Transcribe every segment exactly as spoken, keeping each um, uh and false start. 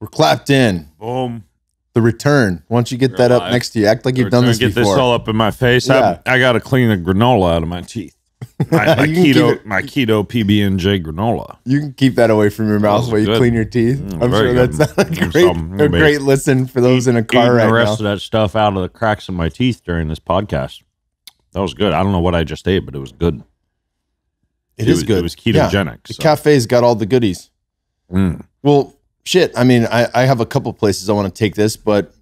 We're clapped in. Boom. The return. Once you get Real that life. up next to you, act like the you've return, done this get before. Get this all up in my face. Yeah. I, I got to clean the granola out of my teeth. My, my keto, my keto P B and J granola. You can keep that away from your mouth while you good. clean your teeth. Mm, I'm sure good. that's a great, a a great listen for those eat, in a car right now. The rest now. of that stuff out of the cracks of my teeth during this podcast. That was good. I don't know what I just ate, but it was good. It, it is was, good. It was ketogenic. Yeah. So. The cafe's got all the goodies. Mm. Well, shit. I mean, I, I have a couple places I want to take this, but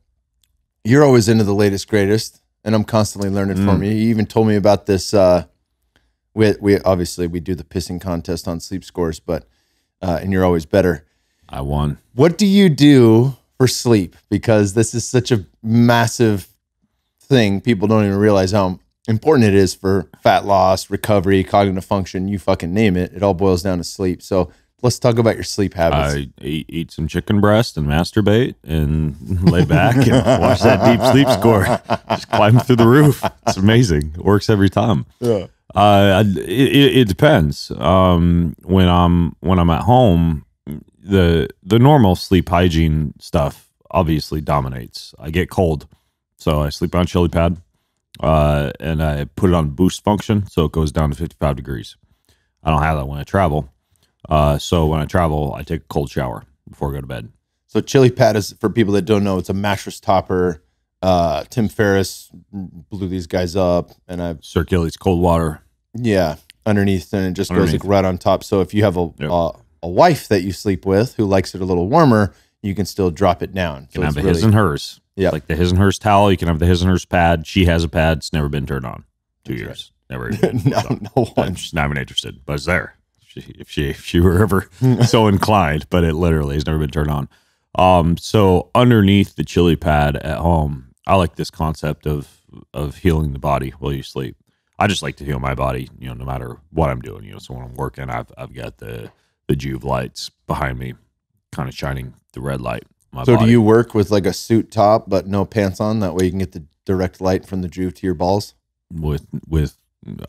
you're always into the latest, greatest, and I'm constantly learning mm. from you. You even told me about this. Uh, We, we obviously we do the pissing contest on Sleep Scores, but uh, and you're always better. I won. What do you do for sleep? Because this is such a massive thing. People don't even realize how important it is for fat loss, recovery, cognitive function. You fucking name it. It all boils down to sleep. So let's talk about your sleep habits. I eat, eat some chicken breast and masturbate and lay back and watch that deep sleep score. Just climb through the roof. It's amazing. It works every time. Yeah. Uh, it, it depends. Um, when I'm, when I'm at home, the, the normal sleep hygiene stuff obviously dominates. I get cold, so I sleep on Chili Pad, uh, and I put it on boost function. So it goes down to fifty-five degrees. I don't have that when I travel. Uh, so when I travel, I take a cold shower before I go to bed. So Chili Pad is, for people that don't know, it's a mattress topper. Uh, Tim Ferriss blew these guys up, and I've circulates cold water. Yeah, underneath, and it just underneath. goes like right on top. So if you have a yep. uh, a wife that you sleep with who likes it a little warmer, you can still drop it down. You can so have the really, his and hers. Yeah, like the his and hers towel. You can have the his and hers pad. She has a pad. It's never been turned on. Two That's years. Right. Never. no, so, no one. She's not even interested. But it's there. She, if she if she were ever so inclined, but it literally has never been turned on. Um, so underneath the Chili Pad at home, I like this concept of of healing the body while you sleep. I just like to heal my body, you know, no matter what I'm doing. You know, so when I'm working, I've I've got the the Joovv lights behind me, kind of shining the red light. My so body. Do you work with like a suit top but no pants on? That way you can get the direct light from the Joovv to your balls. With with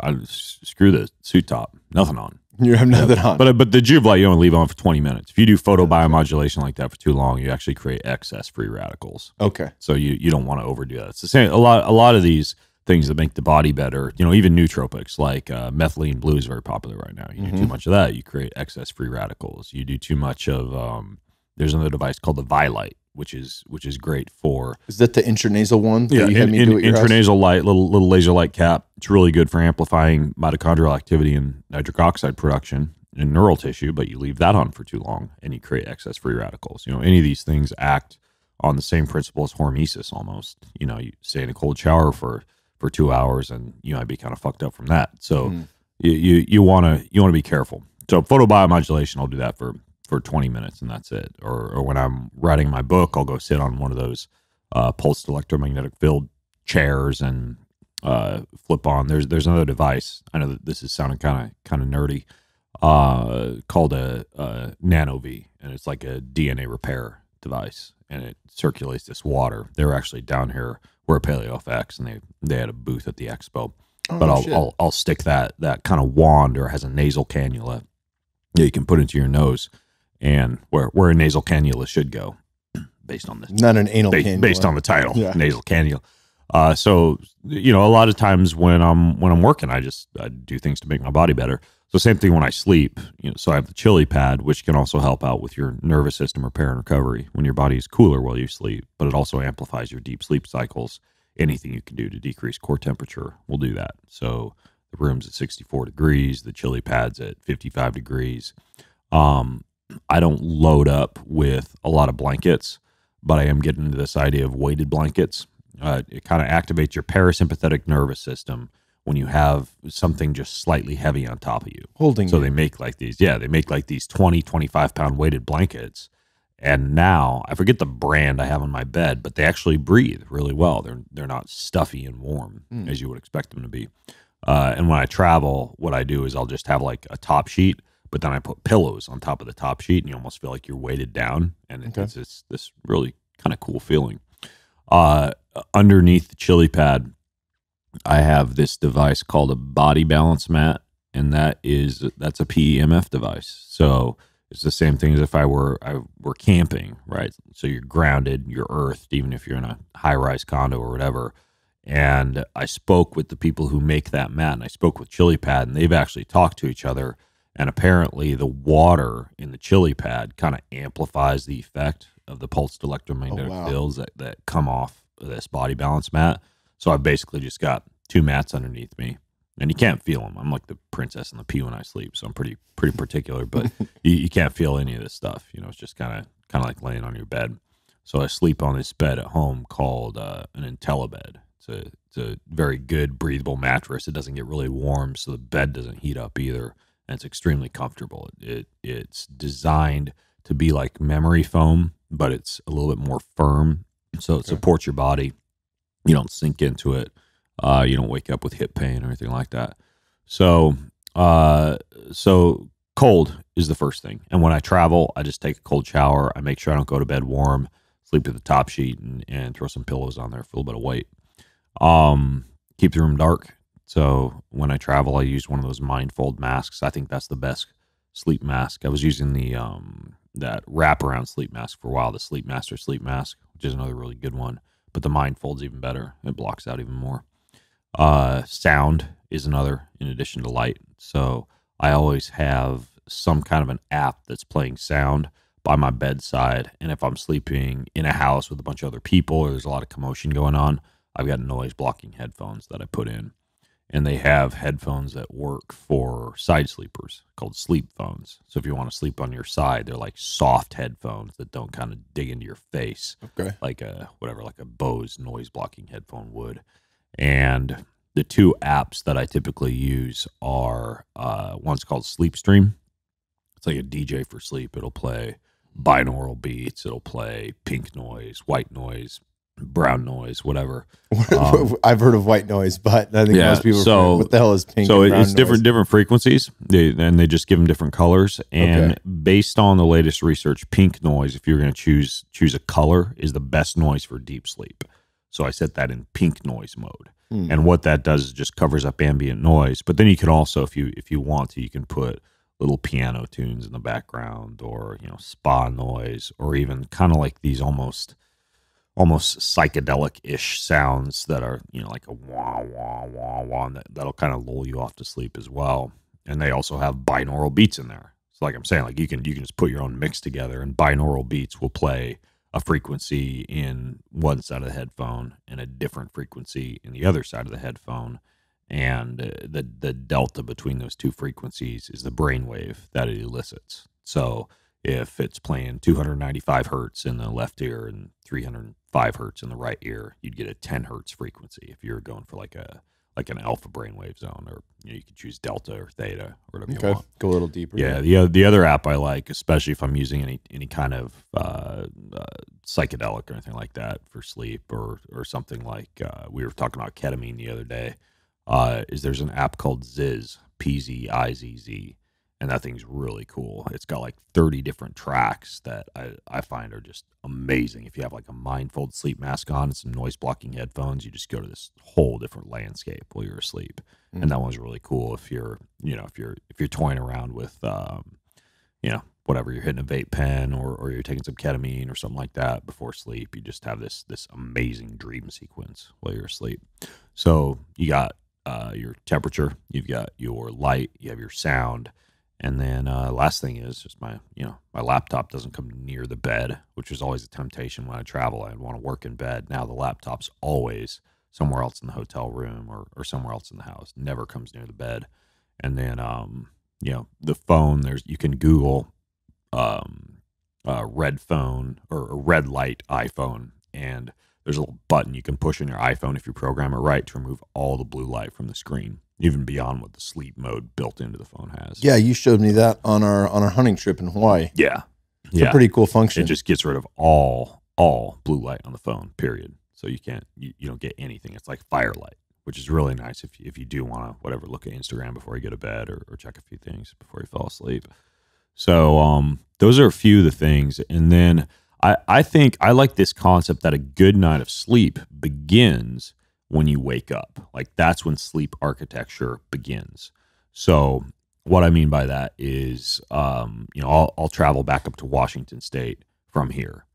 I screw the suit top, nothing on. You have nothing on. But but the Joovv light you only leave on for twenty minutes. If you do photobiomodulation like that for too long, you actually create excess free radicals. Okay. So you you don't want to overdo that. It's the same. A lot a lot of these things that make the body better, you know, even nootropics like uh, methylene blue is very popular right now. You do mm-hmm. too much of that, you create excess free radicals. You do too much of um, there's another device called the Vielight, which is which is great for. Is that the intranasal one? That yeah, you had in, me do in, intranasal house? light, little little laser light cap. It's really good for amplifying mitochondrial activity and nitric oxide production in neural tissue, but you leave that on for too long and you create excess free radicals. You know, any of these things act on the same principle as hormesis almost. You know, you stay in a cold shower for for two hours and you might be kind of fucked up from that. So mm. you, you you wanna you wanna be careful. So photobiomodulation, I'll do that for for twenty minutes and that's it. Or, or when I'm writing my book, I'll go sit on one of those uh, pulsed electromagnetic field chairs and uh, flip on. There's there's another device. I know that this is sounding kind of kind of nerdy, uh, called a, a Nano-V, and it's like a D N A repair device, and it circulates this water. They were actually down here. We're at Paleo F X, and they they had a booth at the expo. Oh, but I'll, I'll I'll stick that that kind of wand, or has a nasal cannula that you can put into your nose. And where where a nasal cannula should go, based on this, not an anal, based, cannula. based on the title, yeah. nasal cannula. Uh, so you know, a lot of times when I'm when I'm working, I just I do things to make my body better. So same thing when I sleep. You know, so I have the Chili Pad, which can also help out with your nervous system repair and recovery when your body is cooler while you sleep. But it also amplifies your deep sleep cycles. Anything you can do to decrease core temperature will do that. So the room's at sixty-four degrees, the Chili Pad's at fifty-five degrees. Um, I don't load up with a lot of blankets, but I am getting into this idea of weighted blankets. Uh, it kind of activates your parasympathetic nervous system when you have something just slightly heavy on top of you. Holding so you. they make like these, yeah, they make like these twenty, twenty-five pound weighted blankets. And now I forget the brand I have on my bed, but they actually breathe really well. They're, they're not stuffy and warm mm. as you would expect them to be. Uh, and when I travel, what I do is I'll just have like a top sheet, but then I put pillows on top of the top sheet and you almost feel like you're weighted down. And okay. it's, it's this really kind of cool feeling. Uh, underneath the Chili Pad, I have this device called a body balance mat. And that is, that's a P E M F device. So It's the same thing as if I were I were camping, right? So you're grounded, you're earthed, even if you're in a high-rise condo or whatever. And I spoke with the people who make that mat, and I spoke with Chili Pad, and they've actually talked to each other. And apparently the water in the Chili Pad kind of amplifies the effect of the pulsed electromagnetic oh, wow. fields that, that come off this body balance mat. So I basically just got two mats underneath me. And you can't feel them. I'm like the princess in the pea when I sleep, so I'm pretty pretty particular. But you, you can't feel any of this stuff. You know, it's just kind of kind of like laying on your bed. So I sleep on this bed at home called uh, an IntelliBed. It's a it's a very good breathable mattress. It doesn't get really warm, so the bed doesn't heat up either, and it's extremely comfortable. It, it it's designed to be like memory foam, but it's a little bit more firm, so okay. it supports your body. You don't sink into it. Uh, you don't wake up with hip pain or anything like that. So, uh, so cold is the first thing. And when I travel, I just take a cold shower. I make sure I don't go to bed warm, sleep to the top sheet, and, and throw some pillows on there for a little bit of weight. Um, keep the room dark. So when I travel, I use one of those Mindfold masks. I think that's the best sleep mask. I was using the um, that wraparound sleep mask for a while, the Sleep Master sleep mask, which is another really good one. But the Mindfold's even better. It blocks out even more. Uh, sound is another in addition to light. So I always have some kind of an app that's playing sound by my bedside. And if I'm sleeping in a house with a bunch of other people or there's a lot of commotion going on, I've got noise blocking headphones that I put in. And they have headphones that work for side sleepers called sleep phones. So if you want to sleep on your side, they're like soft headphones that don't kind of dig into your face. Okay. Like a, whatever, like a Bose noise blocking headphone would. And the two apps that I typically use are uh, one's called SleepStream. It's like a D J for sleep. It'll play binaural beats. It'll play pink noise, white noise, brown noise, whatever. Um, I've heard of white noise, but I think yeah, most people. So are, what the hell is pink? So and brown it's different noise? different frequencies. They, and they just give them different colors. And okay. based on the latest research, pink noise, if you're going to choose choose a color, is the best noise for deep sleep. So I set that in pink noise mode. Mm. And what that does is just covers up ambient noise. But then you can also, if you if you want to, you can put little piano tunes in the background or, you know, spa noise or even kind of like these almost almost psychedelic-ish sounds that are, you know, like a wah, wah, wah, wah, that, that'll kind of lull you off to sleep as well. And they also have binaural beats in there. So like I'm saying, like you can you can just put your own mix together and binaural beats will play a frequency in one side of the headphone and a different frequency in the other side of the headphone, and the the delta between those two frequencies is the brainwave that it elicits. So if it's playing two hundred ninety-five hertz in the left ear and three hundred five hertz in the right ear, you'd get a ten hertz frequency if you're going for like a like an alpha brainwave zone, or you know, you could choose delta or theta or whatever okay. you want. Go a little deeper. Yeah, the other, the other app I like, especially if I'm using any any kind of uh, uh, psychedelic or anything like that for sleep, or or something like uh, we were talking about ketamine the other day, uh, is there's an app called Pzizz, P Z I Z Z, and that thing's really cool. It's got like thirty different tracks that I, I find are just amazing. If you have like a Mindfold sleep mask on and some noise blocking headphones, you just go to this whole different landscape while you're asleep. Mm. And that one's really cool if you're, you know, if you're if you're toying around with um, you know, whatever, you're hitting a vape pen or or you're taking some ketamine or something like that before sleep. You just have this this amazing dream sequence while you're asleep. So you got uh your temperature, you've got your light, you have your sound. And then uh, last thing is just my, you know, my laptop doesn't come near the bed, which is always a temptation when I travel. I want to work in bed. Now the laptop's always somewhere else in the hotel room or, or somewhere else in the house. Never comes near the bed. And then, um, you know, the phone, there's, you can Google um, uh, red phone or red light iPhone. And there's a little button you can push on your iPhone if you program it right to remove all the blue light from the screen, even beyond what the sleep mode built into the phone has. Yeah, you showed me that on our on our hunting trip in Hawaii. Yeah. It's yeah. a pretty cool function. It just gets rid of all all blue light on the phone, period. So you can't you, you don't get anything. It's like firelight, which is really nice if if you do want to whatever look at Instagram before you go to bed or, or check a few things before you fall asleep. So, um those are a few of the things. And then I I think I like this concept that a good night of sleep begins when you wake up. Like that's when sleep architecture begins. So What I mean by that is, um, you know, I'll, I'll travel back up to Washington State from here.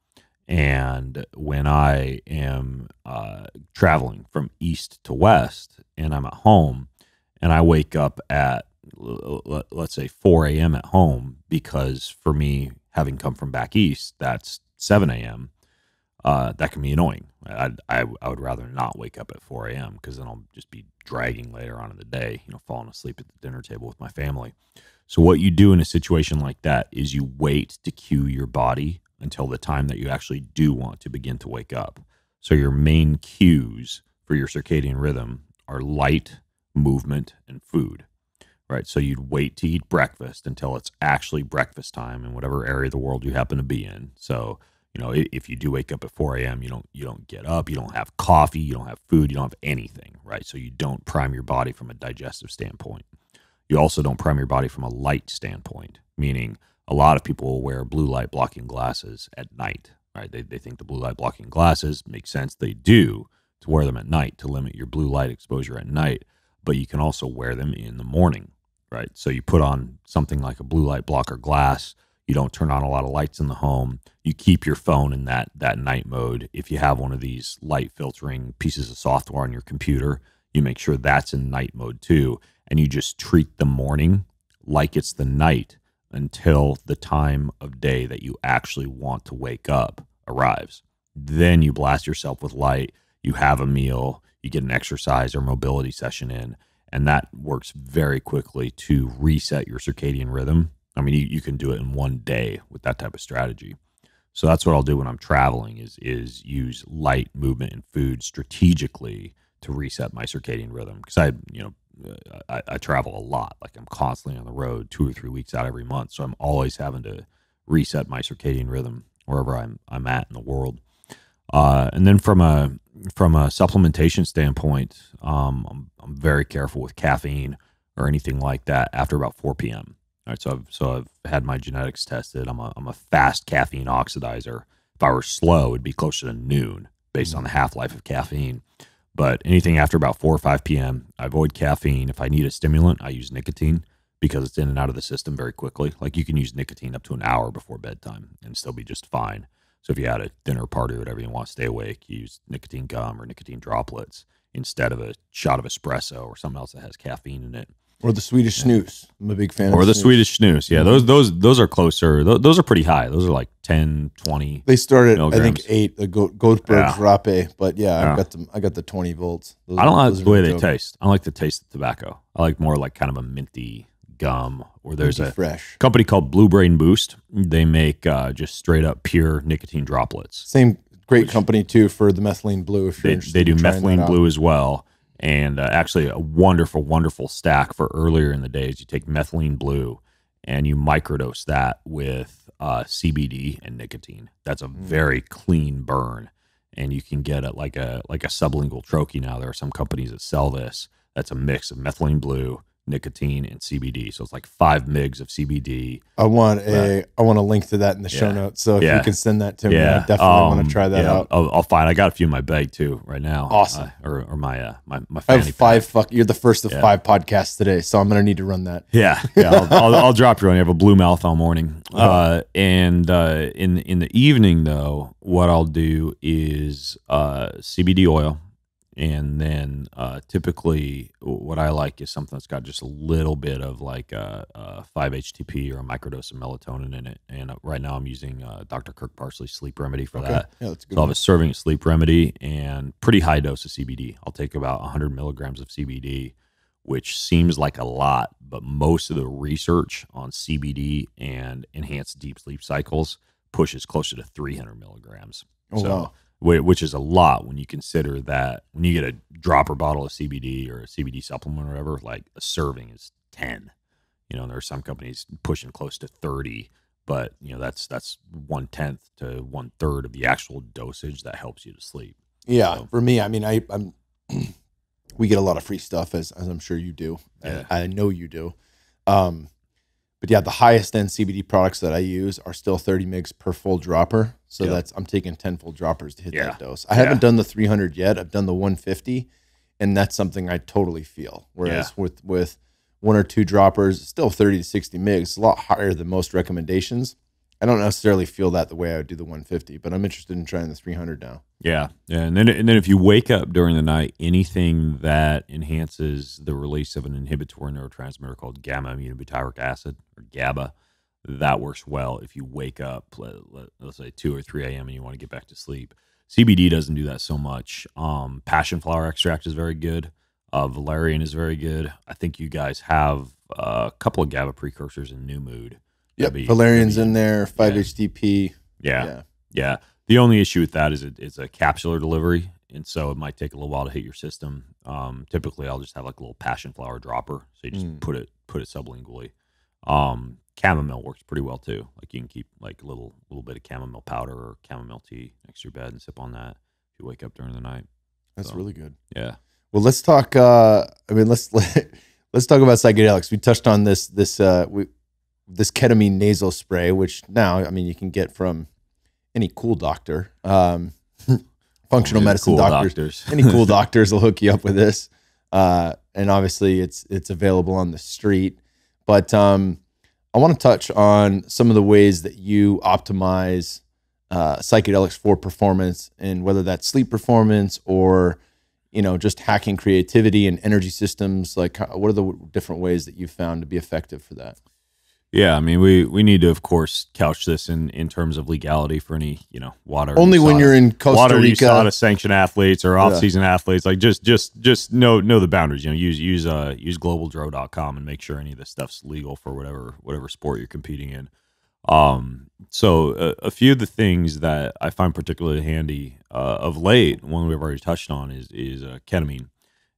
And when I am uh, traveling from east to west and I'm at home and I wake up at, let's say, four a m at home, because for me, having come from back east, that's seven a m Uh, that can be annoying. I, I, I would rather not wake up at four a m because then I'll just be dragging later on in the day, you know, falling asleep at the dinner table with my family. So what you do in a situation like that is you wait to cue your body until the time that you actually do want to begin to wake up. So your main cues for your circadian rhythm are light, movement, and food, right? So you'd wait to eat breakfast until it's actually breakfast time in whatever area of the world you happen to be in. So, you know, if you do wake up at four a m, you don't you don't get up, you don't have coffee, you don't have food, you don't have anything, right? So you don't prime your body from a digestive standpoint. You also don't prime your body from a light standpoint, meaning a lot of people will wear blue light blocking glasses at night, right? They, they think the blue light blocking glasses make sense. They do, to wear them at night to limit your blue light exposure at night, but you can also wear them in the morning, right? So you put on something like a blue light blocker glass. You don't turn on a lot of lights in the home. You keep your phone in that that night mode. If you have one of these light filtering pieces of software on your computer, you make sure that's in night mode too. And you just treat the morning like it's the night until the time of day that you actually want to wake up arrives. Then you blast yourself with light. You have a meal. You get an exercise or mobility session in. And that works very quickly to reset your circadian rhythm. I mean, you, you can do it in one day with that type of strategy. So that's what I'll do when I'm traveling is, is use light, movement, and food strategically to reset my circadian rhythm. Because I, you know, I, I travel a lot. Like, I'm constantly on the road two or three weeks out every month. So I'm always having to reset my circadian rhythm wherever I'm, I'm at in the world. Uh, and then from a, from a supplementation standpoint, um, I'm, I'm very careful with caffeine or anything like that after about four p m All right, so I've, so I've had my genetics tested. I'm a, I'm a fast caffeine oxidizer. If I were slow, it'd be closer to noon based on the half-life of caffeine. But anything after about four or five p m, I avoid caffeine. If I need a stimulant, I use nicotine because it's in and out of the system very quickly. Like, you can use nicotine up to an hour before bedtime and still be just fine. So if you had a dinner party or whatever, you want to stay awake, you use nicotine gum or nicotine droplets instead of a shot of espresso or something else that has caffeine in it. Or the Swedish yeah. snooze. I'm a big fan. Or of the snooze. Swedish snooze. Yeah, those those those are closer. Those, those are pretty high. Those are like ten, twenty. They start at milligrams. I think eight. The goat, Goldberg's yeah. Rape, but yeah, yeah, I've got them. I got the twenty volts. Those I don't are, like the way they joke. taste. I like the taste of tobacco. I like more like kind of a minty gum. Or there's minty a fresh. company called Blue Brain Boost. They make uh, just straight up pure nicotine droplets. Same great Which, company too for the Methylene Blue. If you're they, interested, they do in Methylene Blue as well. And uh, actually a wonderful, wonderful stack for earlier in the day is you take Methylene Blue and you microdose that with uh, C B D and nicotine. That's a very clean burn. And you can get it like a like a sublingual troche now. There are some companies that sell this. That's a mix of Methylene Blue, nicotine, and C B D. So it's like five migs of C B D. I want a uh, I want a link to that in the yeah. show notes. So if yeah. you can send that to me, yeah. I definitely um, want to try that yeah, out. I'll, I'll find. I got a few in my bag too right now. Awesome. Uh, or, or my uh, my my. I have five. Pack. Fuck. You're the first of yeah. five podcasts today, so I'm gonna need to run that. Yeah, yeah. I'll, I'll, I'll drop you on. You have a blue mouth all morning. Oh. Uh, and uh, in in the evening though, what I'll do is uh, C B D oil. And then uh, typically what I like is something that's got just a little bit of like a, a five H T P or a microdose of melatonin in it. And right now I'm using uh, Doctor Kirk Parsley's Sleep Remedy for okay. that. Yeah, that's good. So I have a serving of Sleep Remedy and pretty high dose of C B D. I'll take about one hundred milligrams of C B D, which seems like a lot, but most of the research on C B D and enhanced deep sleep cycles pushes closer to three hundred milligrams. Oh, so, wow. Which is a lot when you consider that when you get a dropper bottle of C B D or a C B D supplement or whatever, like a serving is ten. You know, and there are some companies pushing close to thirty, but you know that's that's one tenth to one third of the actual dosage that helps you to sleep. Yeah, so, for me, I mean, I, I'm we get a lot of free stuff as as I'm sure you do. Yeah. I, I know you do. Um, but yeah, the highest end C B D products that I use are still thirty milligrams per full dropper. So yep. that's, I'm taking ten full droppers to hit yeah. that dose. I yeah. haven't done the three hundred yet. I've done the one fifty, and that's something I totally feel. Whereas yeah. with, with, one or two droppers, still thirty to sixty milligrams, it's a lot higher than most recommendations. I don't necessarily feel that the way I would do the one fifty, but I'm interested in trying the three hundred now. Yeah. yeah. And then and then if you wake up during the night, anything that enhances the release of an inhibitory neurotransmitter called gamma-aminobutyric acid, or GABA, that works well if you wake up, let's say, two or three a m and you want to get back to sleep. C B D doesn't do that so much. Um, passion flower extract is very good. Uh, valerian is very good. I think you guys have uh, a couple of GABA precursors in New Mood. Yep, be, valerian's be, in there, five H T P. Yeah. yeah, yeah. The only issue with that is it, it's a capsular delivery, and so it might take a little while to hit your system. Um, typically, I'll just have like a little passion flower dropper, so you just mm. put it put it sublingually. Um, chamomile works pretty well too. Like you can keep like a little little bit of chamomile powder or chamomile tea next to your bed and sip on that if you wake up during the night. That's so, really good. Yeah. Well, let's talk. Uh, I mean, let's let, let's talk about psychedelics. We touched on this this uh, we. this ketamine nasal spray, which now, I mean, you can get from any cool doctor, um, functional medicine cool doctors, doctors. Any cool doctors will hook you up with this. Uh, and obviously it's, it's available on the street, but, um, I want to touch on some of the ways that you optimize, uh, psychedelics for performance, and whether that's sleep performance or, you know, just hacking creativity and energy systems. Like, what are the different ways that you've found to be effective for that? Yeah, I mean, we, we need to, of course, couch this in, in terms of legality for any, you know, water. Only USADA, when you're in Costa water Rica. Water USADA sanctioned athletes or off-season yeah. athletes. Like, just just just know know the boundaries. You know, use use uh use global D R O dot com and make sure any of this stuff's legal for whatever whatever sport you're competing in. Um, so a, a few of the things that I find particularly handy uh, of late, one we've already touched on is is uh, ketamine.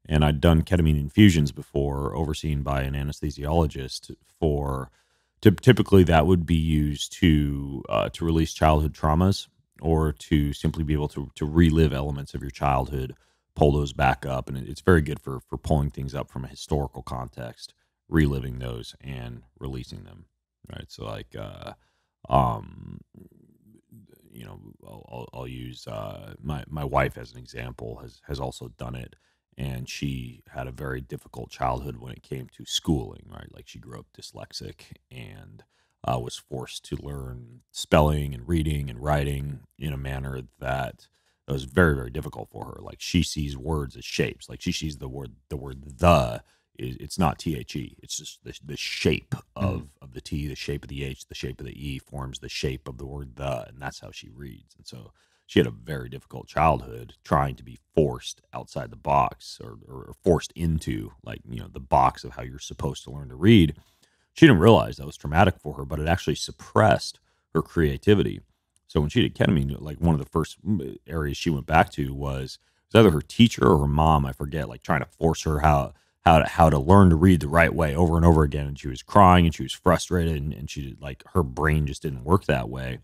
And I'd done ketamine infusions before, overseen by an anesthesiologist for. Typically, that would be used to uh, to release childhood traumas, or to simply be able to to relive elements of your childhood, pull those back up, and it's very good for for pulling things up from a historical context, reliving those and releasing them. Right. So, like, uh, um, you know, I'll, I'll use uh, my my wife as an example. Has has also done it. And she had a very difficult childhood when it came to schooling, right? Like she grew up dyslexic and uh, was forced to learn spelling and reading and writing in a manner that was very, very difficult for her. Like she sees words as shapes. Like she sees the word, the word the, is, it's not T H E. It's just the, the shape of, mm. of the T, the shape of the H, the shape of the E forms the shape of the word the, and that's how she reads. And so she had a very difficult childhood trying to be forced outside the box or, or forced into, like, you know, the box of how you're supposed to learn to read. She didn't realize that was traumatic for her, but it actually suppressed her creativity. So when she did ketamine, like one of the first areas she went back to was, was either her teacher or her mom, I forget, like trying to force her how, how, to, how to learn to read the right way over and over again. And she was crying and she was frustrated, and, and she did, like, her brain just didn't work that way.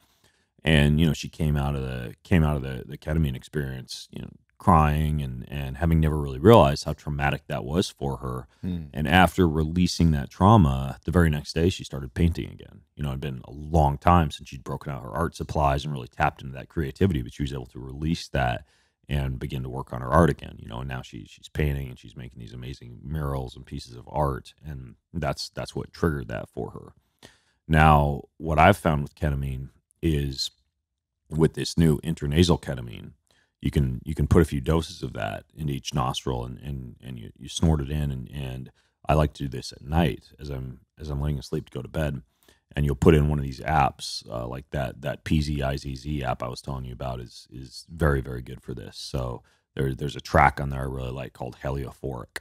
And, you know, she came out of the came out of the, the ketamine experience, you know, crying and, and having never really realized how traumatic that was for her. Mm. And after releasing that trauma, the very next day she started painting again. You know, it had been a long time since she'd broken out her art supplies and really tapped into that creativity, but she was able to release that and begin to work on her art again. You know, and now she she's painting and she's making these amazing murals and pieces of art, and that's that's what triggered that for her. Now, what I've found with ketamine is with this new intranasal ketamine, you can you can put a few doses of that into each nostril, and and, and you, you snort it in, and, and I like to do this at night as I'm as I'm laying asleep to go to bed, and you'll put in one of these apps uh, like that that P Z I Z Z app I was telling you about is is very very good for this. So there there's a track on there I really like called Heliophoric,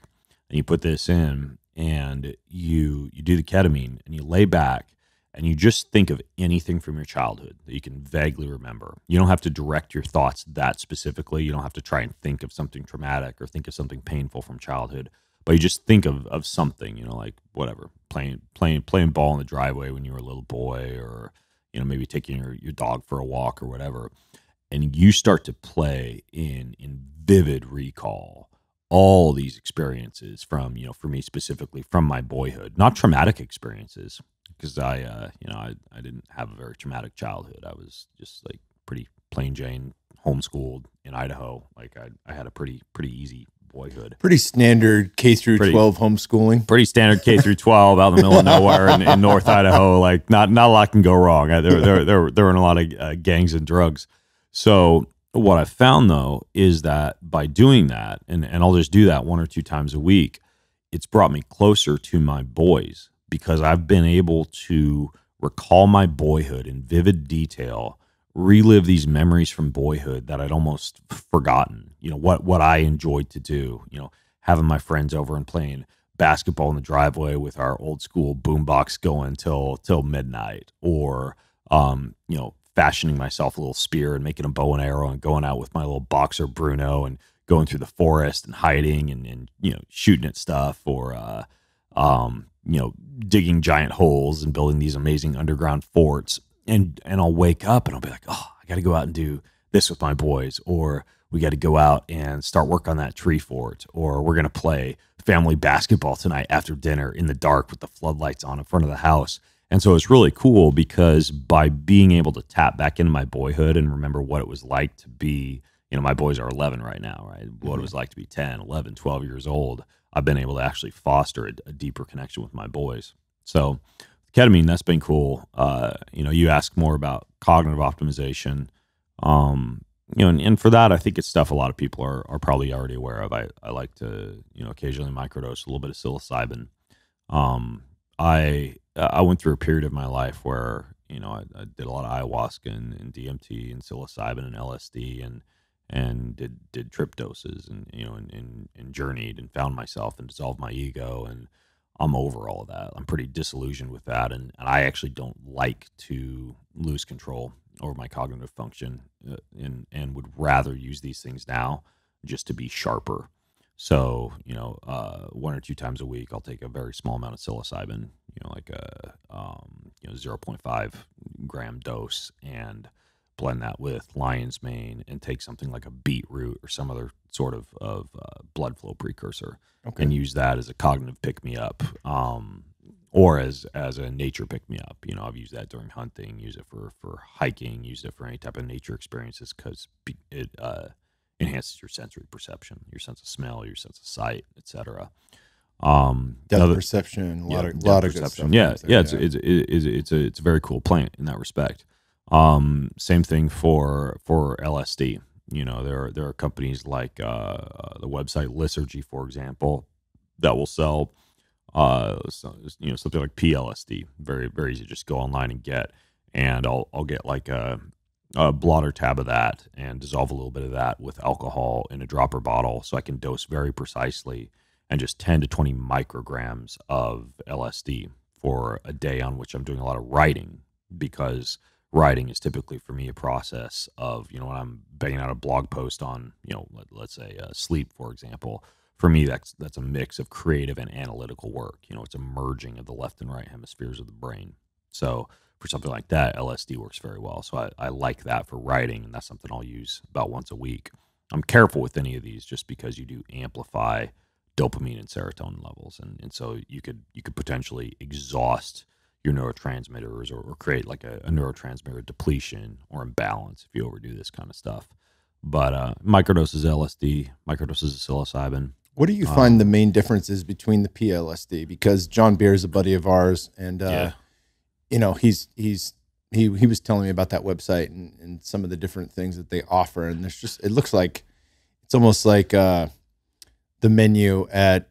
and you put this in and you you do the ketamine and you lay back. And you just think of anything from your childhood that you can vaguely remember. You don't have to direct your thoughts that specifically. You don't have to try and think of something traumatic or think of something painful from childhood, but you just think of, of something, you know, like whatever, playing, playing, playing ball in the driveway when you were a little boy, or, you know, maybe taking your, your dog for a walk or whatever. And you start to play in, in vivid recall all these experiences from, you know, for me specifically from my boyhood, not traumatic experiences, because I, uh, you know, I, I didn't have a very traumatic childhood. I was just like pretty plain Jane, homeschooled in Idaho. Like I, I had a pretty, pretty easy boyhood. Pretty standard K through pretty, twelve homeschooling. Pretty standard K through twelve out in the middle of nowhere in, in North Idaho. Like not not a lot can go wrong. There there there, there were a lot of uh, gangs and drugs. So what I found though is that by doing that, and and I'll just do that one or two times a week, it's brought me closer to my boys because I've been able to recall my boyhood in vivid detail, relive these memories from boyhood that I'd almost forgotten, you know, what, what I enjoyed to do, you know, having my friends over and playing basketball in the driveway with our old school boombox going till, till midnight, or, um, you know, fashioning myself a little spear and making a bow and arrow and going out with my little boxer Bruno and going through the forest and hiding and, and you know, shooting at stuff, or, uh, um, you know, digging giant holes and building these amazing underground forts. And, and I'll wake up and I'll be like, oh, I got to go out and do this with my boys, or we got to go out and start work on that tree fort, or we're going to play family basketball tonight after dinner in the dark with the floodlights on in front of the house. And so it's really cool because by being able to tap back into my boyhood and remember what it was like to be, you know, my boys are eleven right now, right? Mm-hmm. What it was like to be ten, eleven, twelve years old, I've been able to actually foster a, a deeper connection with my boys. So ketamine, that's been cool. Uh, you know, you ask more about cognitive optimization. Um, you know, and, and for that, I think it's stuff a lot of people are, are probably already aware of. I, I like to, you know, occasionally microdose a little bit of psilocybin. Um, I I went through a period of my life where, you know, I, I did a lot of ayahuasca and, and D M T and psilocybin and L S D and and did, did trip doses and, you know, and, and, and journeyed and found myself and dissolved my ego. And I'm over all of that. I'm pretty disillusioned with that. And, and I actually don't like to lose control over my cognitive function uh, and, and would rather use these things now just to be sharper. So, you know, uh, one or two times a week, I'll take a very small amount of psilocybin, you know, like a, um, you know, zero point five gram dose, and blend that with lion's mane and take something like a beetroot or some other sort of, of uh, blood flow precursor, okay, and use that as a cognitive pick-me-up, um, or as, as a nature pick-me-up. You know, I've used that during hunting, use it for, for hiking, use it for any type of nature experiences because it uh, enhances your sensory perception, your sense of smell, your sense of sight, et cetera. Um, depth another, perception, a lot yeah, of, lot of good stuff. Yeah, yeah, it's, yeah. It's, it's, it's, a, it's a very cool plant in that respect. Um, same thing for, for L S D. You know, there are, there are companies like, uh, the website Lysergy, for example, that will sell, uh, so, you know, something like P L S D, very, very easy to just go online and get, and I'll, I'll get like a, a blotter tab of that and dissolve a little bit of that with alcohol in a dropper bottle. So I can dose very precisely and just ten to twenty micrograms of L S D for a day on which I'm doing a lot of writing, because writing is typically for me a process of, you know, when I'm banging out a blog post on, you know, let, let's say uh, sleep, for example, for me, that's, that's a mix of creative and analytical work. You know, it's a merging of the left and right hemispheres of the brain. So for something like that, L S D works very well. So I, I like that for writing, and that's something I'll use about once a week. I'm careful with any of these just because you do amplify dopamine and serotonin levels. And, and so you could, you could potentially exhaust your neurotransmitters, or, or create like a, a neurotransmitter depletion or imbalance if you overdo this kind of stuff. But uh, microdoses L S D, microdoses psilocybin. What do you um, find the main differences between the P L S D? Because John Beer is a buddy of ours, and uh, yeah. you know he's he's he he was telling me about that website and, and some of the different things that they offer. And there's just, it looks like it's almost like uh, the menu at.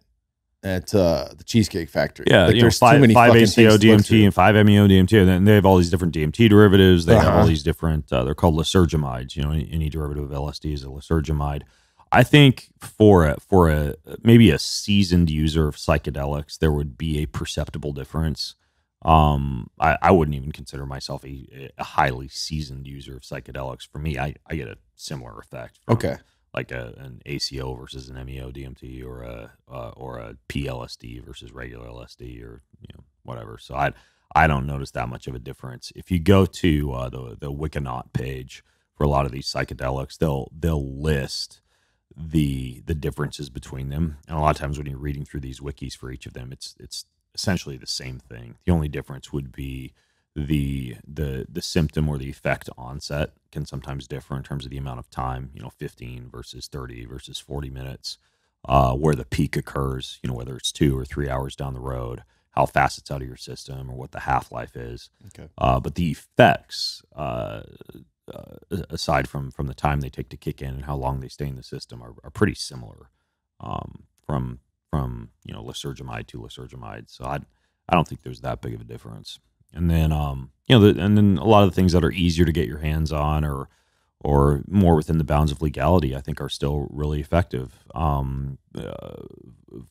At uh, the Cheesecake Factory. Yeah, like, you there's know, five, too many five H C O D M T and five M E O D M T, and then they have all these different D M T derivatives. They uh-huh. have all these different. Uh, they're called lysergamides. You know, any, any derivative of L S D is a lysergamide. I think for a, for a maybe a seasoned user of psychedelics, there would be a perceptible difference. Um, I, I wouldn't even consider myself a, a highly seasoned user of psychedelics. For me, I, I get a similar effect. From, okay. like a, an A C O versus an M E O D M T, or a uh, or a P L S D versus regular L S D, or you know whatever. So I I don't notice that much of a difference. If you go to uh, the the Wikinaut page for a lot of these psychedelics, they'll they'll list the the differences between them. And a lot of times when you're reading through these wikis for each of them, it's it's essentially the same thing. The only difference would be the the the symptom or the effect onset can sometimes differ in terms of the amount of time, you know, fifteen versus thirty versus forty minutes. uh, where the peak occurs, you know, whether it's two or three hours down the road, how fast it's out of your system, or what the half-life is. Okay. Uh, but the effects, uh, uh, aside from, from the time they take to kick in and how long they stay in the system, are, are pretty similar um, from, from you know, lysergimide to lysergimide. So I, I don't think there's that big of a difference. And then, um, you know, the, and then a lot of the things that are easier to get your hands on, or or more within the bounds of legality, I think are still really effective. Um, uh,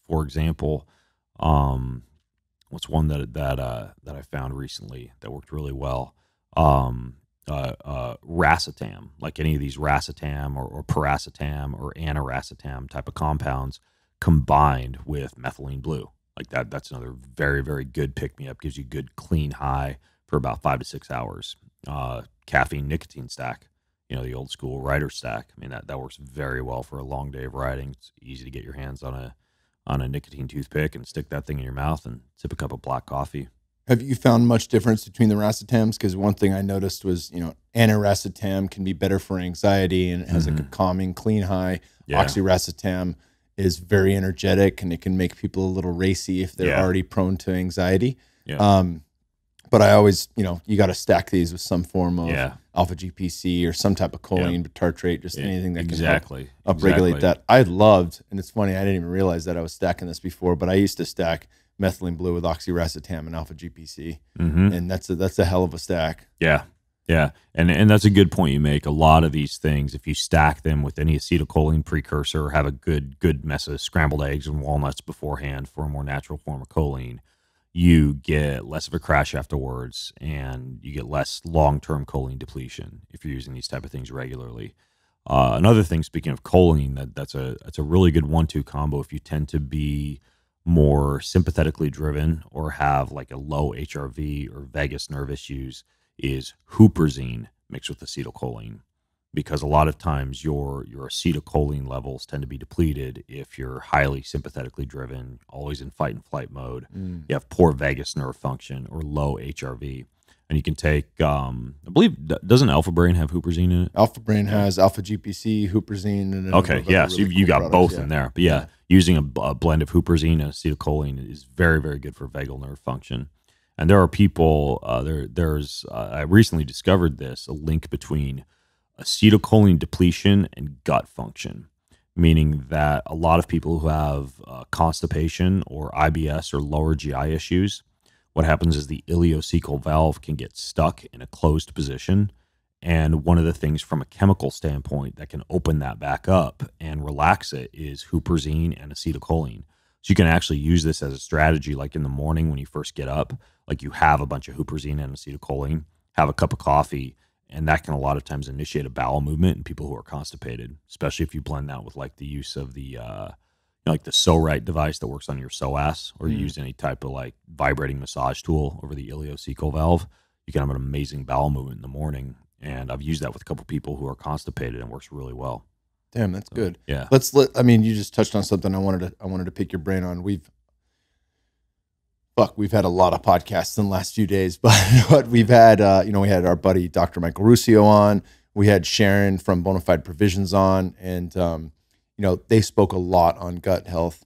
for example, um, what's one that that uh, that I found recently that worked really well? Um, uh, uh, Racetam, like any of these racetam or, or paracetam or aniracetam type of compounds combined with methylene blue. Like that, that's another very, very good pick-me-up. Gives you good, clean high for about five to six hours. Uh, caffeine nicotine stack, you know, the old school rider stack. I mean, that, that works very well for a long day of riding. It's easy to get your hands on a on a nicotine toothpick and stick that thing in your mouth and sip a cup of black coffee. Have you found much difference between the racetams? Because one thing I noticed was, you know, aniracetam can be better for anxiety and it has mm-hmm. like a calming, clean high. Yeah. Oxiracetam is very energetic and it can make people a little racy if they're yeah. already prone to anxiety. Yeah. Um, but I always, you know, you got to stack these with some form of yeah. alpha G P C or some type of choline yeah. tartrate, just yeah. anything that exactly. can help upregulate exactly. that. I loved, and it's funny, I didn't even realize that I was stacking this before, but I used to stack methylene blue with oxyracetam and alpha G P C. Mm-hmm. And that's a, that's a hell of a stack. Yeah. Yeah. And, and that's a good point you make. A lot of these things, if you stack them with any acetylcholine precursor, or have a good, good mess of scrambled eggs and walnuts beforehand for a more natural form of choline, you get less of a crash afterwards and you get less long-term choline depletion if you're using these type of things regularly. Uh, another thing, speaking of choline, that that's a, that's a really good one two combo. If you tend to be more sympathetically driven or have like a low H R V or vagus nerve issues, is huperzine mixed with acetylcholine, because a lot of times your your acetylcholine levels tend to be depleted if you're highly sympathetically driven, always in fight and flight mode. Mm. You have poor vagus nerve function or low H R V, and you can take um I believe, doesn't Alpha Brain have huperzine in it? Alpha Brain has alpha G P C, huperzine, and okay, yeah, really so you, cool you got products, both yeah. in there. But yeah, yeah. using a, a blend of huperzine and acetylcholine is very, very good for vagal nerve function. And there are people, uh, there, there's, uh, I recently discovered this, a link between acetylcholine depletion and gut function, meaning that a lot of people who have uh, constipation or I B S or lower G I issues, what happens is the ileocecal valve can get stuck in a closed position. And one of the things from a chemical standpoint that can open that back up and relax it is huperzine and acetylcholine. So you can actually use this as a strategy, like in the morning when you first get up, like you have a bunch of huperzine and acetylcholine, have a cup of coffee, and that can a lot of times initiate a bowel movement in people who are constipated, especially if you blend that with like the use of the, uh, you know, like the SoRite device that works on your psoas, or you mm. use any type of like vibrating massage tool over the ileocecal valve. You can have an amazing bowel movement in the morning. And I've used that with a couple of people who are constipated and it works really well. Damn, that's so good. Yeah. Let's let, I mean, you just touched on something I wanted to, I wanted to pick your brain on. We've, fuck, we've had a lot of podcasts in the last few days, but, but we've had, uh, you know, we had our buddy, Doctor Michael Ruscio on, we had Sharon from Bonafide Provisions on, and, um, you know, they spoke a lot on gut health.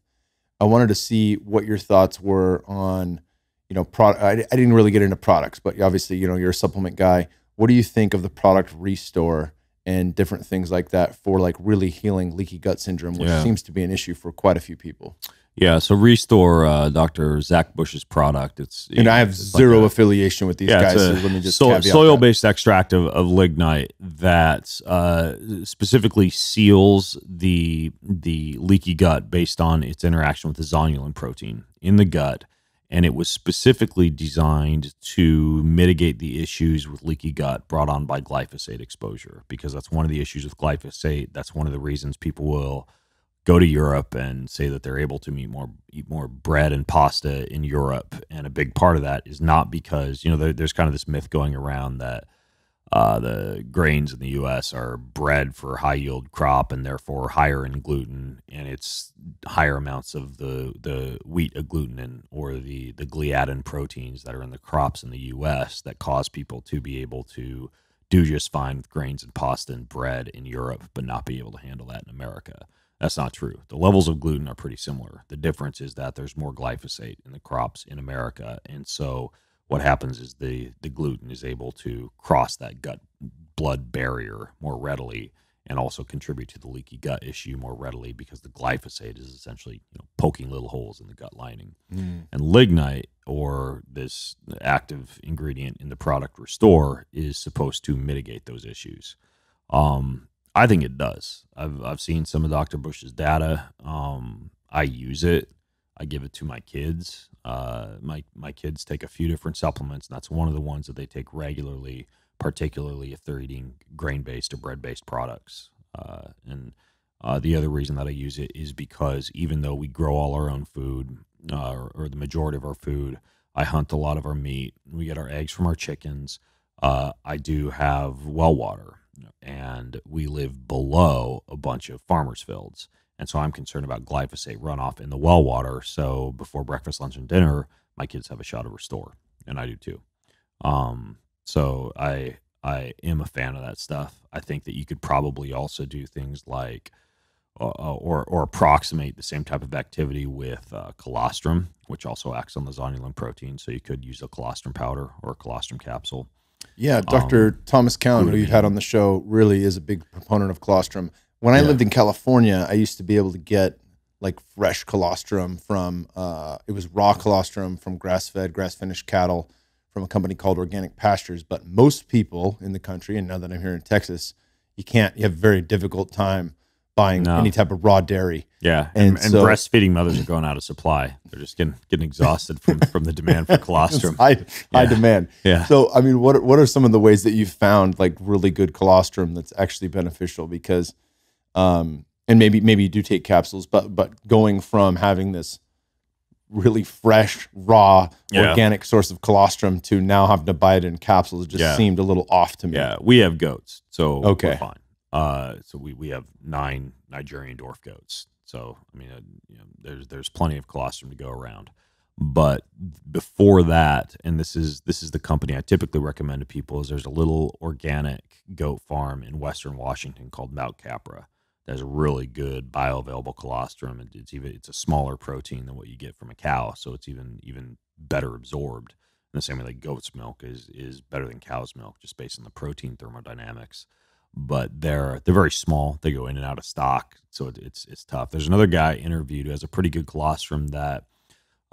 I wanted to see what your thoughts were on, you know, product. I, I didn't really get into products, but obviously, you know, you're a supplement guy. What do you think of the product Restore and different things like that for like really healing leaky gut syndrome, which yeah. seems to be an issue for quite a few people? Yeah. So Restore, uh, Doctor Zach Bush's product. It's, and know, I have zero like a, affiliation with these yeah, guys. A, so let me just so, soil-based extract of, of lignite that uh, specifically seals the, the leaky gut based on its interaction with the zonulin protein in the gut. And it was specifically designed to mitigate the issues with leaky gut brought on by glyphosate exposure, because that's one of the issues with glyphosate. That's one of the reasons people will go to Europe and say that they're able to eat more, eat more bread and pasta in Europe. And a big part of that is not because, you know, there, there's kind of this myth going around that uh, the grains in the U S are bred for high yield crop and therefore higher in gluten, and it's higher amounts of the, the wheat agglutinin or the, the gliadin proteins that are in the crops in the U S that cause people to be able to do just fine with grains and pasta and bread in Europe, but not be able to handle that in America. That's not true. The levels of gluten are pretty similar. The difference is that there's more glyphosate in the crops in America. And so what happens is the, the gluten is able to cross that gut-blood barrier more readily and also contribute to the leaky gut issue more readily because the glyphosate is essentially, you know, poking little holes in the gut lining. Mm. And lignite, or this active ingredient in the product Restore, is supposed to mitigate those issues. Um, I think it does. I've, I've seen some of Doctor Bush's data. Um, I use it. I give it to my kids. Uh, my, my kids take a few different supplements, and that's one of the ones that they take regularly, particularly if they're eating grain-based or bread-based products. Uh, and uh, the other reason that I use it is because even though we grow all our own food, uh, or, or the majority of our food, I hunt a lot of our meat. We get our eggs from our chickens. Uh, I do have well water, and we live below a bunch of farmers' fields. And so I'm concerned about glyphosate runoff in the well water. So before breakfast, lunch, and dinner, my kids have a shot of Restore, and I do too. Um, so I I am a fan of that stuff. I think that you could probably also do things like uh, or, or approximate the same type of activity with uh, colostrum, which also acts on the zonulin protein. So you could use a colostrum powder or a colostrum capsule. Yeah, Doctor Um, Thomas Cowan, who you've had on the show, really is a big proponent of colostrum. When I yeah. lived in California, I used to be able to get like fresh colostrum from, uh, it was raw colostrum from grass-fed, grass-finished cattle from a company called Organic Pastures. But most people in the country, and now that I'm here in Texas, you can't, you have a very difficult time buying no. any type of raw dairy. Yeah, and, and, and so, breastfeeding mothers are going out of supply. They're just getting getting exhausted from from the demand for colostrum. High, yeah. high demand. Yeah. So, I mean, what are, what are some of the ways that you've found like really good colostrum that's actually beneficial? Because, um, and maybe maybe you do take capsules, but but going from having this really fresh, raw, yeah. organic source of colostrum to now having to buy it in capsules just yeah. seemed a little off to me. Yeah, we have goats, so okay. we're fine. Uh, so we, we have nine Nigerian dwarf goats. So, I mean, uh, you know, there's, there's plenty of colostrum to go around, but before that, and this is, this is the company I typically recommend to people, is there's a little organic goat farm in Western Washington called Mount Capra. That's really good bioavailable colostrum. And it's even, it's a smaller protein than what you get from a cow. So it's even, even better absorbed in the same way that goat's milk is, is better than cow's milk, just based on the protein thermodynamics. But they're they're very small. They go in and out of stock, so it, it's it's tough. There's another guy I interviewed who has a pretty good colostrum that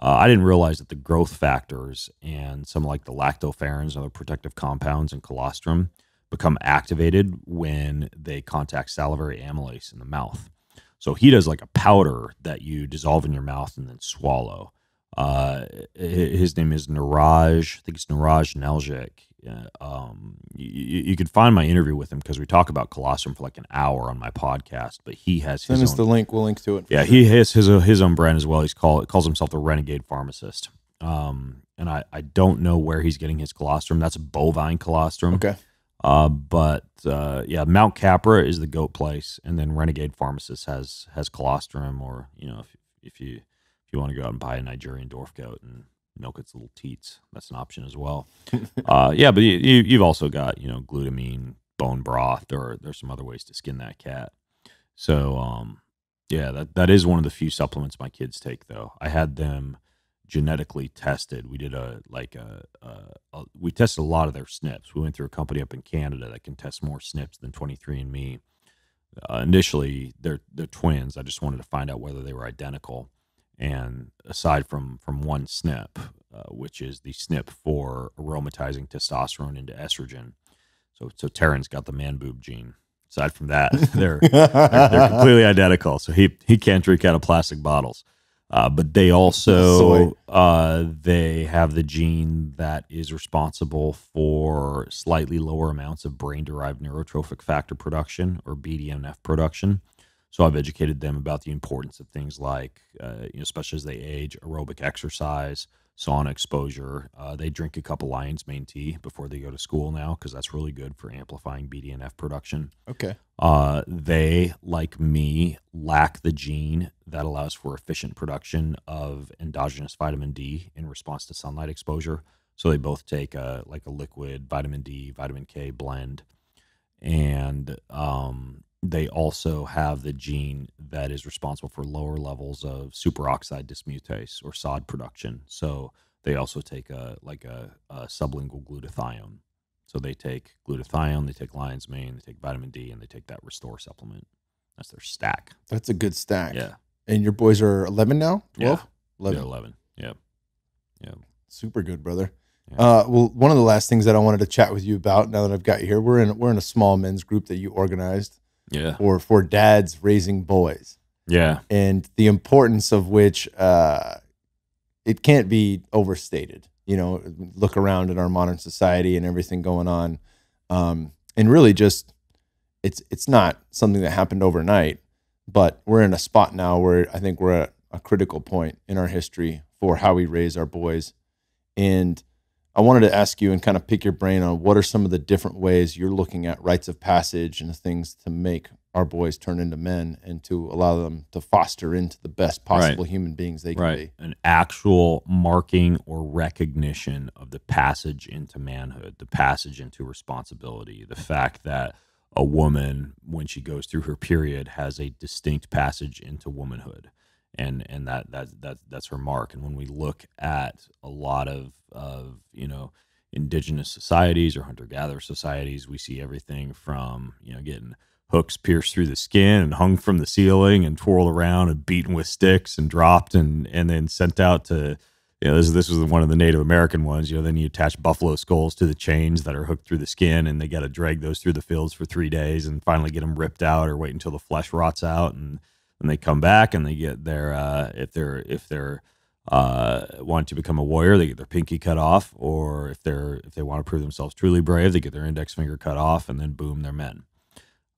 uh, I didn't realize that the growth factors and some like the lactoferrins and other protective compounds in colostrum become activated when they contact salivary amylase in the mouth. So he does like a powder that you dissolve in your mouth and then swallow. Uh, his name is Niraj. I think it's Niraj Neljik. Yeah, um, you, you could find my interview with him because we talk about colostrum for like an hour on my podcast. But he has his own, the link. We'll link to it. Yeah, sure. He has his his own brand as well. He's called calls himself the Renegade Pharmacist. Um, and I I don't know where he's getting his colostrum. That's bovine colostrum. Okay. Uh, but uh, yeah, Mount Capra is the goat place, and then Renegade Pharmacist has has colostrum. Or you know, if if you if you want to go out and buy a Nigerian dwarf goat and milk its little teats, that's an option as well. uh yeah but you, you, you've also got, you know, glutamine, bone broth. There are there's some other ways to skin that cat. So um yeah, that that is one of the few supplements my kids take, though. I had them genetically tested. We did a like a, a, a we tested a lot of their S N Ps. We went through a company up in Canada that can test more S N Ps than twenty-three and me. Uh, initially they're they're twins. I just wanted to find out whether they were identical. And aside from from one S N P, uh, which is the S N P for aromatizing testosterone into estrogen, so so Taryn's got the man boob gene. Aside from that, they're they're, they're completely identical. So he he can't drink out of plastic bottles, uh, but they also uh, they have the gene that is responsible for slightly lower amounts of brain-derived neurotrophic factor production, or B D N F production. So I've educated them about the importance of things like, uh, you know, especially as they age, aerobic exercise, sauna exposure. Uh, they drink a cup of lion's mane tea before they go to school now, because that's really good for amplifying B D N F production. Okay. Uh, they, like me, lack the gene that allows for efficient production of endogenous vitamin D in response to sunlight exposure. So they both take a, like a liquid vitamin D, vitamin K blend. And um, they also have the gene that is responsible for lower levels of superoxide dismutase or S O D production. So they also take a like a, a sublingual glutathione. So they take glutathione, they take lion's mane, they take vitamin D, and they take that Restore supplement. That's their stack. That's a good stack. Yeah. And your boys are eleven now? twelve? Yeah. eleven. They're eleven. Yeah. Yeah. Super good, brother. Yeah. Uh, well, one of the last things that I wanted to chat with you about now that I've got you here, we're in we're in a small men's group that you organized. Yeah. Or for dads raising boys. Yeah. And the importance of which uh, it can't be overstated. You know, look around at our modern society and everything going on. Um, and really just, it's it's not something that happened overnight, but we're in a spot now where I think we're at a critical point in our history for how we raise our boys. And I wanted to ask you and kind of pick your brain on what are some of the different ways you're looking at rites of passage and the things to make our boys turn into men and to allow them to foster into the best possible right. human beings they can right. be. An actual marking or recognition of the passage into manhood, the passage into responsibility, the fact that a woman, when she goes through her period, has a distinct passage into womanhood. And and that that that that's her mark. And when we look at a lot of of you know indigenous societies or hunter gatherer societies, we see everything from you know getting hooks pierced through the skin and hung from the ceiling and twirled around and beaten with sticks and dropped and and then sent out to you know this this was one of the Native American ones. You know then you attach buffalo skulls to the chains that are hooked through the skin, and they got to drag those through the fields for three days and finally get them ripped out or wait until the flesh rots out and. And they come back and they get their uh, if they're if they're uh, want to become a warrior, they get their pinky cut off, or if they're if they want to prove themselves truly brave, they get their index finger cut off, and then boom, they're men.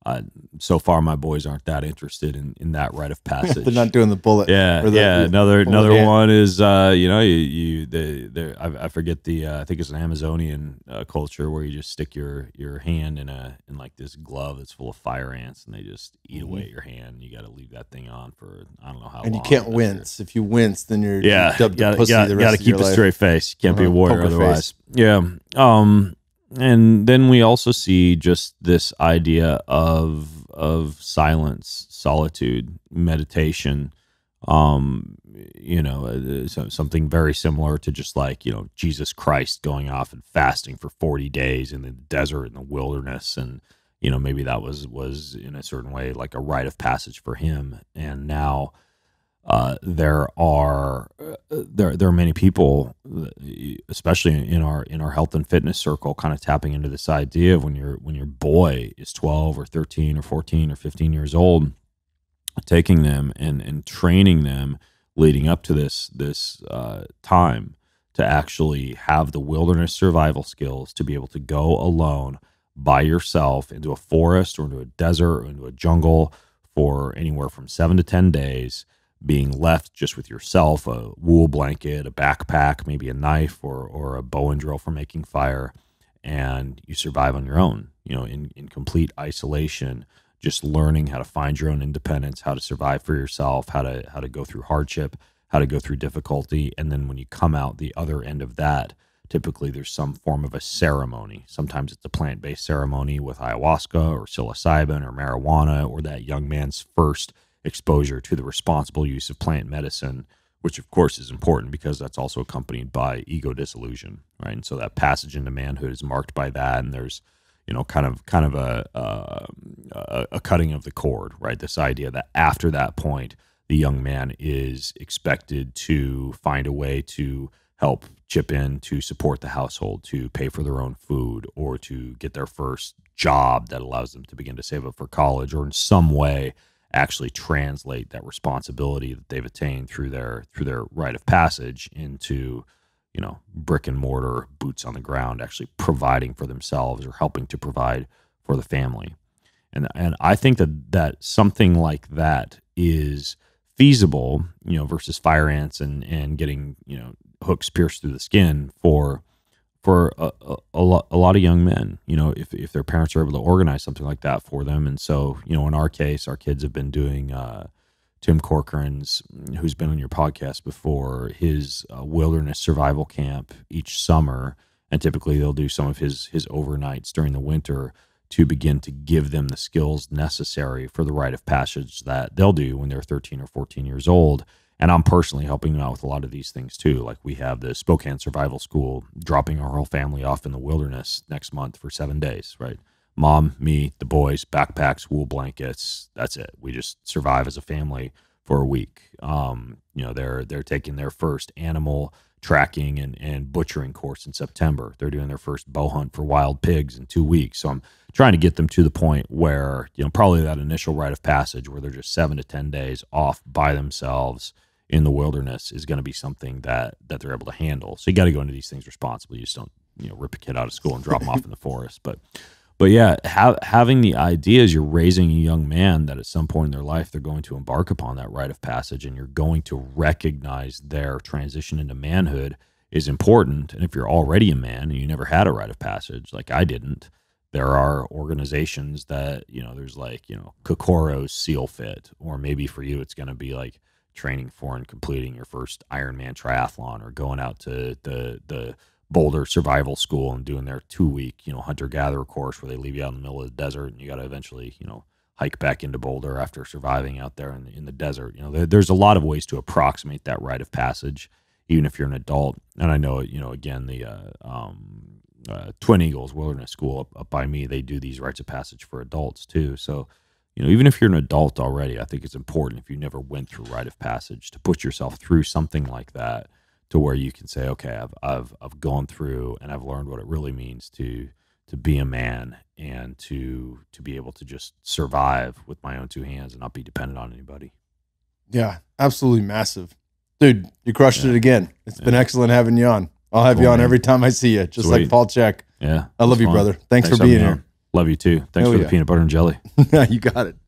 Uh, so far, my boys aren't that interested in in that rite of passage. They're not doing the bullet. Yeah, the, yeah. The another bullet another hand. one is uh, you know you you the I, I forget the uh, I think it's an Amazonian uh, culture where you just stick your your hand in a in like this glove that's full of fire ants, and they just eat away at your hand. You got to leave that thing on for I don't know how. And long. And you can't wince. Your, if you wince, then you're yeah. You got to keep a straight face. You can't uh-huh. be a warrior Poker otherwise. Face. Yeah. Um. And then we also see just this idea of of silence, solitude, meditation, um, you know, so something very similar to just like, you know, Jesus Christ going off and fasting for forty days in the desert, in the wilderness. And, you know, maybe that was, was in a certain way like a rite of passage for him. And now uh, there are uh, there there are many people, especially in our in our health and fitness circle, kind of tapping into this idea of when your when your boy is twelve or thirteen or fourteen or fifteen years old, taking them and and training them leading up to this this uh, time to actually have the wilderness survival skills to be able to go alone by yourself into a forest or into a desert or into a jungle for anywhere from seven to ten days. Being left just with yourself, a wool blanket, a backpack, maybe a knife or or a bow and drill for making fire, and you survive on your own, you know, in, in complete isolation, just learning how to find your own independence, how to survive for yourself, how to how to go through hardship, how to go through difficulty. And then when you come out the other end of that, typically there's some form of a ceremony. Sometimes it's a plant-based ceremony with ayahuasca or psilocybin or marijuana or that young man's first exposure to the responsible use of plant medicine, which of course is important because that's also accompanied by ego dissolution, right? And so that passage into manhood is marked by that, and there's, you know, kind of kind of a uh, a cutting of the cord, right? This idea that after that point, the young man is expected to find a way to help chip in to support the household, to pay for their own food, or to get their first job that allows them to begin to save up for college, or in some way actually translate that responsibility that they've attained through their through their rite of passage into, you know, brick and mortar, boots on the ground, actually providing for themselves or helping to provide for the family. And and I think that that something like that is feasible, you know, versus fire ants and and getting, you know, hooks pierced through the skin for for a, a, a, lot, a lot of young men, you know, if, if their parents are able to organize something like that for them. And so, you know, in our case, our kids have been doing uh, Tim Corcoran's, who's been on your podcast before, his uh, wilderness survival camp each summer. And typically they'll do some of his, his overnights during the winter to begin to give them the skills necessary for the rite of passage that they'll do when they're thirteen or fourteen years old. And I'm personally helping them out with a lot of these things too. Like we have the Spokane Survival School dropping our whole family off in the wilderness next month for seven days, right? Mom, me, the boys, backpacks, wool blankets. That's it. We just survive as a family for a week. Um, you know, they're, they're taking their first animal tracking and, and butchering course in September. They're doing their first bow hunt for wild pigs in two weeks. So I'm trying to get them to the point where, you know, probably that initial rite of passage where they're just seven to ten days off by themselves in the wilderness is going to be something that, that they're able to handle. So you got to go into these things responsibly. You just don't, you know, rip a kid out of school and drop them off in the forest. But, but yeah, ha having the idea is you're raising a young man that at some point in their life, they're going to embark upon that rite of passage, and you're going to recognize their transition into manhood is important. And if you're already a man and you never had a rite of passage, like I didn't, there are organizations that, you know, there's like, you know, Kokoro Seal Fit, or maybe for you, it's going to be like training for and completing your first Ironman triathlon, or going out to the, the, Boulder Survival School and doing their two-week, you know, hunter-gatherer course where they leave you out in the middle of the desert, and you got to eventually, you know, hike back into Boulder after surviving out there in the, in the desert. You know, there, there's a lot of ways to approximate that rite of passage, even if you're an adult. And I know, you know, again, the uh, um, uh, Twin Eagles Wilderness School up, up by me, they do these rites of passage for adults too. So, you know, even if you're an adult already, I think it's important, if you never went through rite of passage, to put yourself through something like that, to where you can say, okay, I've, I've, I've gone through and I've learned what it really means to, to be a man, and to, to be able to just survive with my own two hands and not be dependent on anybody. Yeah, absolutely massive. Dude, you crushed yeah. it again. It's yeah. been excellent having you on. I'll have cool, you on man. every time I see you, just Sweet. like Paul Chek. Yeah. I love you, fun. brother. Thanks, Thanks for being here. Love you too. Thanks Hell for yeah. the peanut butter and jelly. You got it.